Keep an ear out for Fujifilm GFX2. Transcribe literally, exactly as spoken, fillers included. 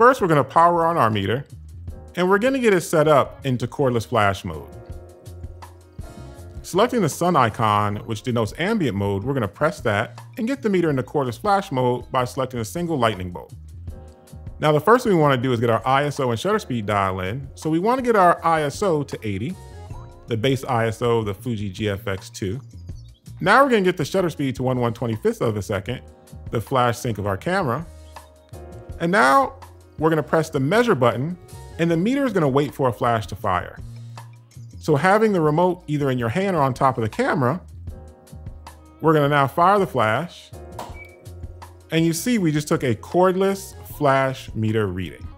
First, we're gonna power on our meter, and we're gonna get it set up into cordless flash mode. Selecting the sun icon, which denotes ambient mode, we're gonna press that and get the meter into cordless flash mode by selecting a single lightning bolt. Now, the first thing we wanna do is get our I S O and shutter speed dial in. So we wanna get our I S O to eighty, the base I S O of the Fuji G F X two. Now we're gonna get the shutter speed to one one twenty-fifth of a second, the flash sync of our camera. And now we're gonna press the measure button and the meter is gonna wait for a flash to fire. So having the remote either in your hand or on top of the camera, we're gonna now fire the flash. And you see, we just took a cordless flash meter reading.